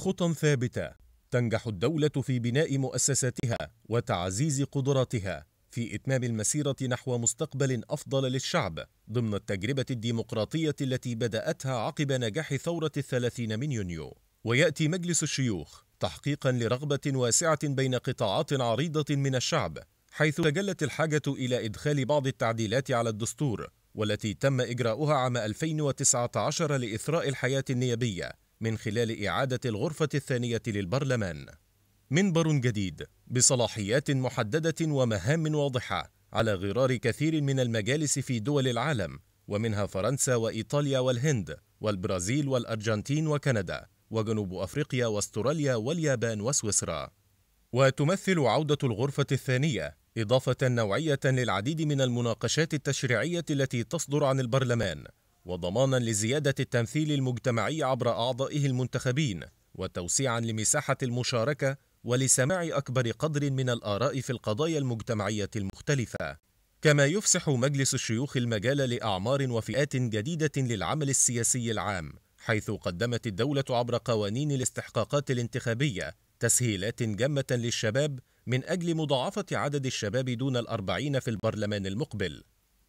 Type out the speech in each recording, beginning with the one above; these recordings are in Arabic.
خطى ثابتة تنجح الدولة في بناء مؤسساتها وتعزيز قدراتها في إتمام المسيرة نحو مستقبل أفضل للشعب ضمن التجربة الديمقراطية التي بدأتها عقب نجاح ثورة 30 من يونيو. ويأتي مجلس الشيوخ تحقيقا لرغبة واسعة بين قطاعات عريضة من الشعب، حيث تجلت الحاجة إلى إدخال بعض التعديلات على الدستور والتي تم إجراؤها عام 2019 لإثراء الحياة النيابية من خلال إعادة الغرفة الثانية للبرلمان. منبر جديد بصلاحيات محددة ومهام واضحة على غرار كثير من المجالس في دول العالم، ومنها فرنسا وإيطاليا والهند والبرازيل والأرجنتين وكندا وجنوب أفريقيا واستراليا واليابان وسويسرا. وتمثل عودة الغرفة الثانية إضافة نوعية للعديد من المناقشات التشريعية التي تصدر عن البرلمان، وضمانا لزيادة التمثيل المجتمعي عبر أعضائه المنتخبين، وتوسيعا لمساحة المشاركة ولسماع أكبر قدر من الآراء في القضايا المجتمعية المختلفة. كما يفسح مجلس الشيوخ المجال لأعمار وفئات جديدة للعمل السياسي العام، حيث قدمت الدولة عبر قوانين الاستحقاقات الانتخابية تسهيلات جمة للشباب من أجل مضاعفة عدد الشباب دون 40 في البرلمان المقبل،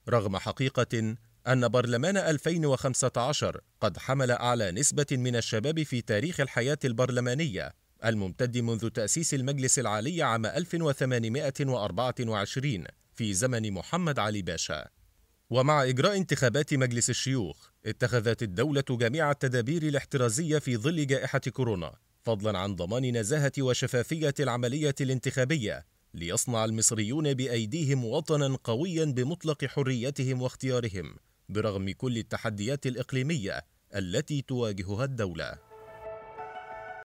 رغم حقيقة أن برلمان 2015 قد حمل أعلى نسبة من الشباب في تاريخ الحياة البرلمانية الممتد منذ تأسيس المجلس العالي عام 1824 في زمن محمد علي باشا. ومع إجراء انتخابات مجلس الشيوخ اتخذت الدولة جميع التدابير الاحترازية في ظل جائحة كورونا، فضلا عن ضمان نزاهة وشفافية العملية الانتخابية ليصنع المصريون بأيديهم وطنا قويا بمطلق حريتهم واختيارهم برغم كل التحديات الإقليمية التي تواجهها الدولة.